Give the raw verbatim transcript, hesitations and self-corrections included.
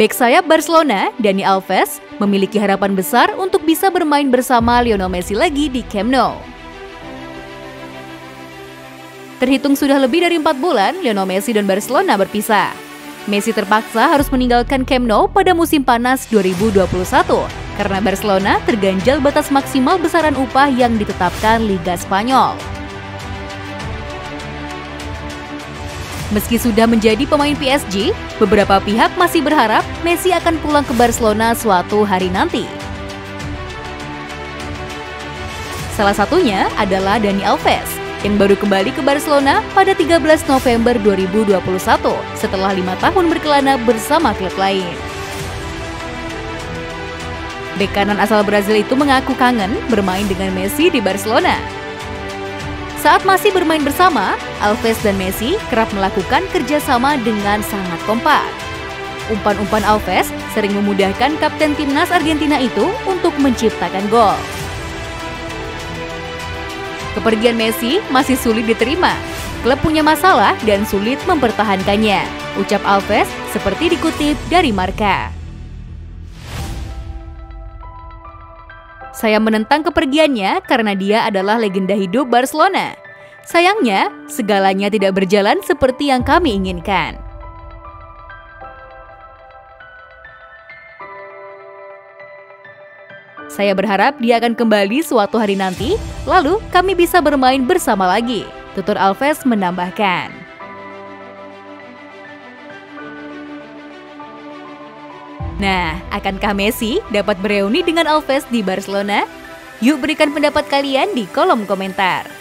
Bek sayap Barcelona, Dani Alves, memiliki harapan besar untuk bisa bermain bersama Lionel Messi lagi di Camp Nou. Terhitung sudah lebih dari empat bulan, Lionel Messi dan Barcelona berpisah. Messi terpaksa harus meninggalkan Camp Nou pada musim panas dua ribu dua puluh satu karena Barcelona terganjal batas maksimal besaran upah yang ditetapkan Liga Spanyol. Meski sudah menjadi pemain P S G, beberapa pihak masih berharap Messi akan pulang ke Barcelona suatu hari nanti. Salah satunya adalah Dani Alves, yang baru kembali ke Barcelona pada tiga belas November dua ribu dua puluh satu setelah lima tahun berkelana bersama klub lain. Bek kanan asal Brazil itu mengaku kangen bermain dengan Messi di Barcelona. Saat masih bermain bersama, Alves dan Messi kerap melakukan kerjasama dengan sangat kompak. Umpan-umpan Alves sering memudahkan kapten timnas Argentina itu untuk menciptakan gol. Kepergian Messi masih sulit diterima. Klub punya masalah dan sulit mempertahankannya, ucap Alves seperti dikutip dari Marca. Saya menentang kepergiannya karena dia adalah legenda hidup Barcelona. Sayangnya, segalanya tidak berjalan seperti yang kami inginkan. Saya berharap dia akan kembali suatu hari nanti, lalu kami bisa bermain bersama lagi, tutur Alves menambahkan. Nah, akankah Messi dapat bereuni dengan Alves di Barcelona? Yuk berikan pendapat kalian di kolom komentar.